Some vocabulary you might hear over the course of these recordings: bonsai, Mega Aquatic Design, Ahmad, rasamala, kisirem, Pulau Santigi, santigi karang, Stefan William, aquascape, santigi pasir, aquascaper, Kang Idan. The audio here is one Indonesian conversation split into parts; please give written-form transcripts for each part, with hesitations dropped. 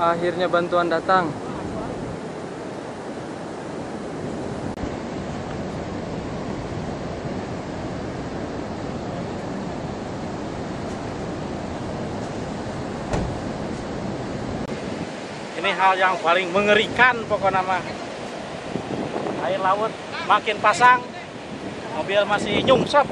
Akhirnya bantuan datang. Ini hal yang paling mengerikan pokoknya mah. Air laut makin pasang, mobil masih nyungsep.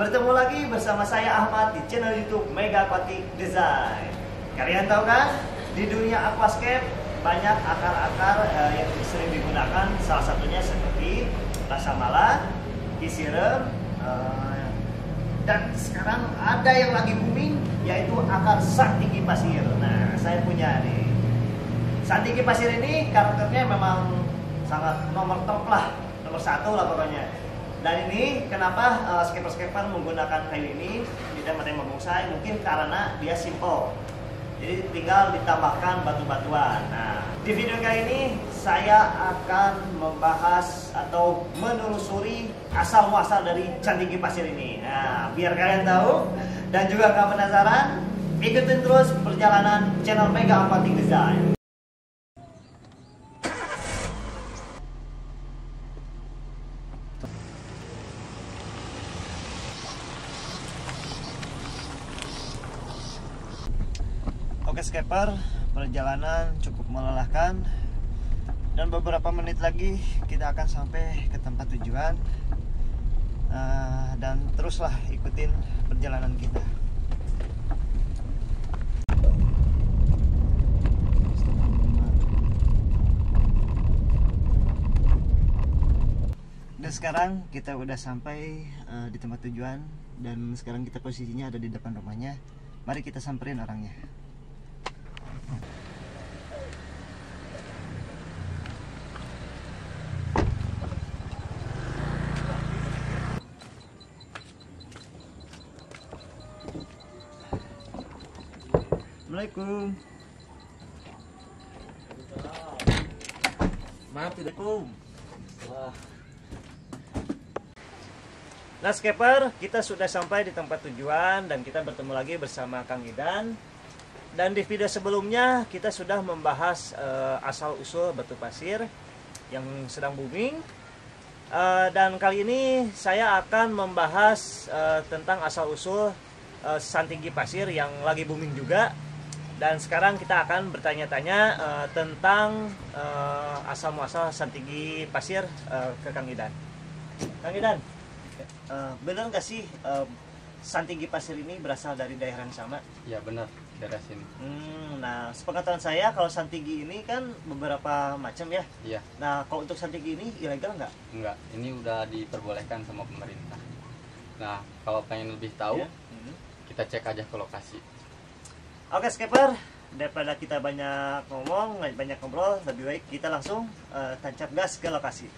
Bertemu lagi bersama saya Ahmad di channel YouTube Mega Aquatic Design. Kalian tahu kan, di dunia aquascape banyak akar-akar yang sering digunakan, salah satunya seperti rasamala, kisirem, dan sekarang ada yang lagi booming yaitu akar santigi pasir. Nah, saya punya nih. Santigi pasir ini karakternya memang sangat nomor top lah, nomor satu lah pokoknya. Dan ini kenapa skaper-skaper menggunakan kayu ini tidak mereka menguasai, mungkin karena dia simple, jadi tinggal ditambahkan batu-batuan. Nah, di video kali ini saya akan membahas atau menelusuri asal muasal dari santigi pasir ini. Nah, biar kalian tahu dan juga nggak penasaran, ikutin terus perjalanan channel Mega Aquatic Design. Skaper, perjalanan cukup melelahkan dan beberapa menit lagi kita akan sampai ke tempat tujuan, dan teruslah ikutin perjalanan kita. Dan sekarang kita udah sampai di tempat tujuan dan sekarang kita posisinya ada di depan rumahnya. Mari kita samperin orangnya. Assalamualaikum. Maaf tidak kum. Nah, skaper, kita sudah sampai di tempat tujuan dan kita bertemu lagi bersama Kang Idan. Dan di video sebelumnya kita sudah membahas asal usul batu pasir yang sedang booming. Dan kali ini saya akan membahas tentang asal usul santigi pasir yang lagi booming juga. Dan sekarang kita akan bertanya-tanya tentang asal-muasal santigi pasir ke Kang Idan. Kang Idan, benar nggak sih santigi pasir ini berasal dari daerah yang sama? Ya benar, daerah sini. Nah, sepengetahuan saya kalau santigi ini kan beberapa macam ya? Iya. Nah, kalau untuk santigi ini ilegal nggak? Nggak, ini udah diperbolehkan sama pemerintah. Nah, kalau pengen lebih tahu, ya? Kita cek aja ke lokasi. Oke skaper, daripada kita banyak ngomong, banyak ngobrol, lebih baik kita langsung tancap gas ke lokasi.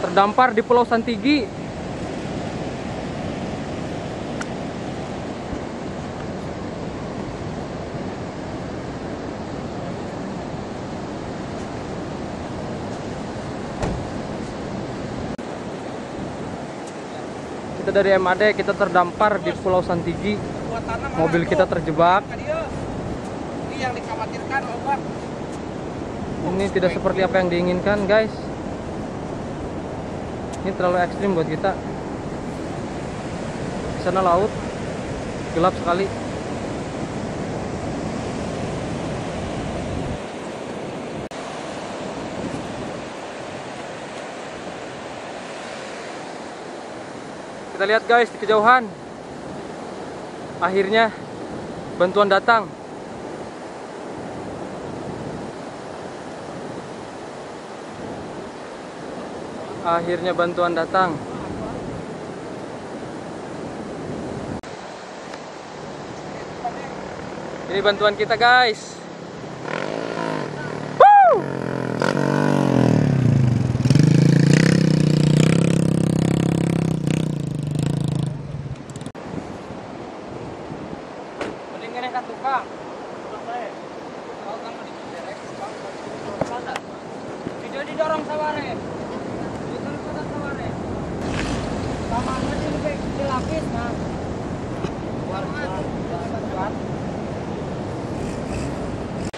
terdampar di Pulau Santigi. Kita dari MAD, kita terdampar di Pulau Santigi. Mobil kita terjebak. Ini yang dikhawatirkan, Bang. Ini tidak seperti apa yang diinginkan, guys. Ini terlalu ekstrim buat kita. Di sana laut, gelap sekali. Kita lihat, guys, di kejauhan. Akhirnya bantuan datang. Akhirnya bantuan datang. Ini bantuan kita, guys.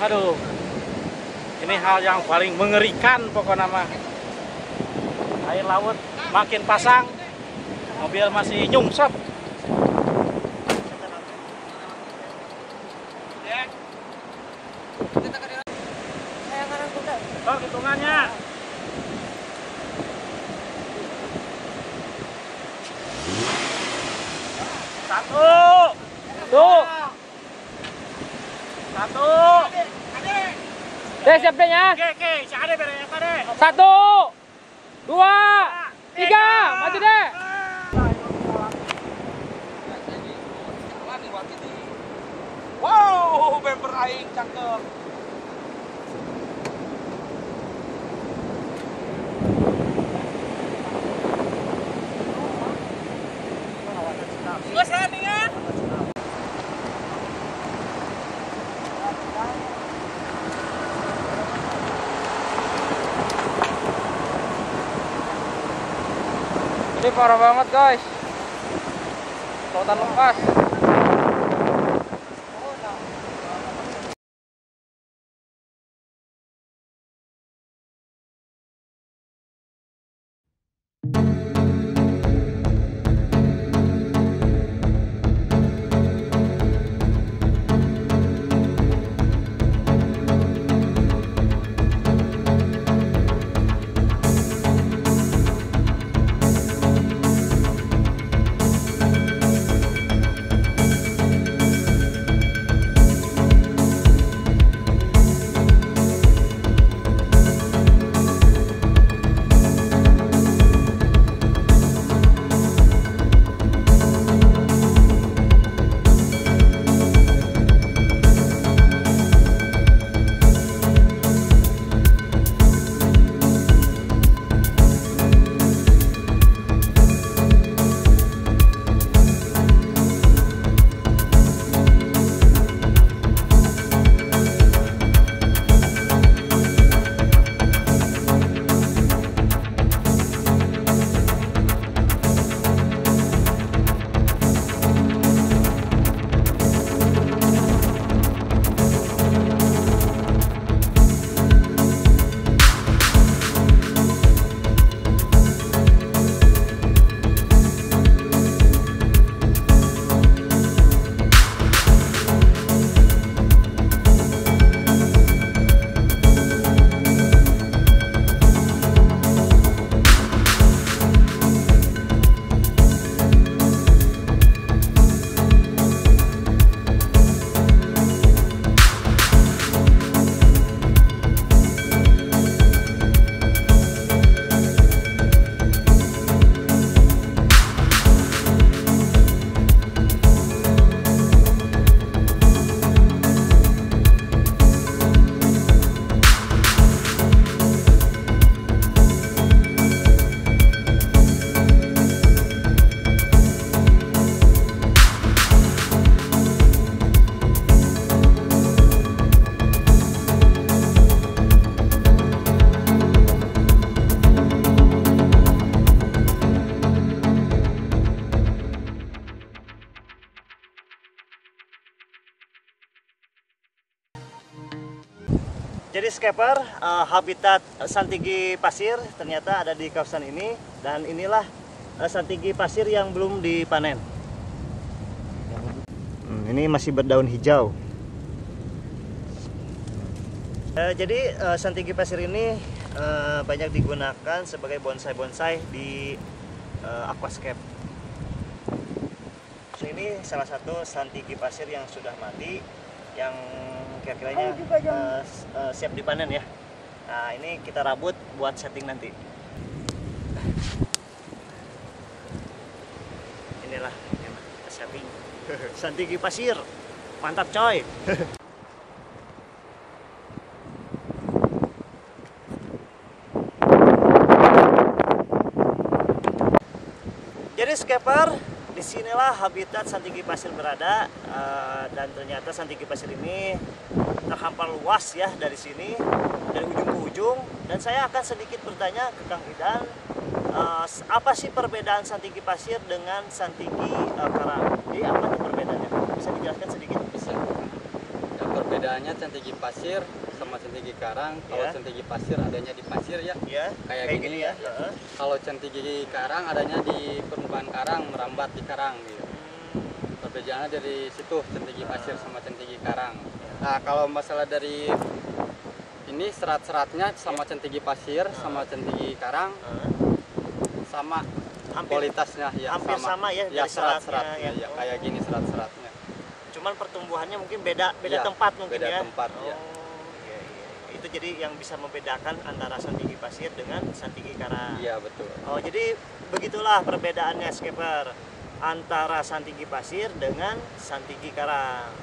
Aduh, ini hal yang paling mengerikan pokoknya mah. Air laut makin pasang, mobil masih nyungsep. Oh, hitungannya. Satu. Deh, siap deh ya. Oke, siapa deh, siapa deh. 1, 2, 3, maju deh. Wow, bemper aing cakep. Ini parah banget, guys. Lautan lepas. Jadi scaper, habitat Santigi pasir ternyata ada di kawasan ini, dan inilah Santigi pasir yang belum dipanen. Ini masih berdaun hijau. Jadi Santigi pasir ini banyak digunakan sebagai bonsai-bonsai di aquascape. So, ini salah satu Santigi pasir yang sudah mati, yang kira-kiranya siap dipanen ya. Nah, ini kita rabut buat setting nanti. Inilah setting Santigi pasir. Mantap coy. Jadi scaper, disinilah habitat Santigi pasir berada, dan ternyata Santigi pasir ini terhampar luas ya dari sini, dari ujung ke ujung. Dan saya akan sedikit bertanya ke Kang Idan, apa sih perbedaan Santigi pasir dengan Santigi karang? Jadi apa itu perbedaannya? Bisa dijelaskan sedikit? Bisa. Ya, perbedaannya Santigi pasir sama Santigi karang. Kalau Santigi pasir adanya di pasir ya, kayak gini ya. Kalau Santigi karang adanya di permukaan karang, merambat di karang gitu. Perbedaannya dari situ, Santigi pasir sama Santigi karang. Nah, kalau masalah dari ini serat-seratnya sama Santigi pasir, sama Santigi karang, sama hampir, kualitasnya ya, hampir sama ya, dari serat-seratnya ya, kayak gini serat-seratnya. Cuman pertumbuhannya mungkin beda tempat mungkin ya. Beda tempat ya. Itu jadi yang bisa membedakan antara Santigi pasir dengan Santigi karang. Iya, betul. Oh, jadi begitulah perbedaannya scaper antara Santigi pasir dengan Santigi karang.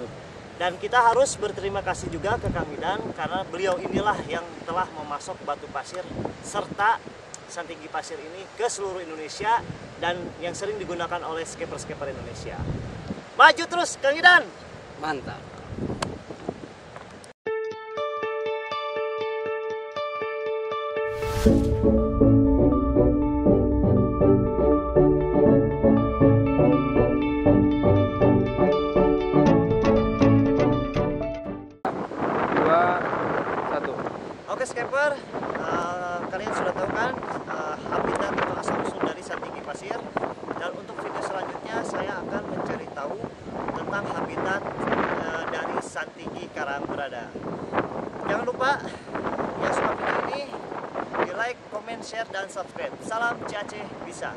Dan kita harus berterima kasih juga ke Kang Idan, karena beliau inilah yang telah memasok batu pasir serta Santigi pasir ini ke seluruh Indonesia, dan yang sering digunakan oleh scaper-scaper Indonesia. Maju terus Kang Idan. Mantap. Oke scaper, kalian sudah tahu kan habitat atau asal-usul dari Santigi pasir, dan untuk video selanjutnya saya akan mencari tahu tentang habitat dari Santigi karang berada. Jangan lupa yang suka video ini, di like, comment, share, dan subscribe. Salam CAC bisa.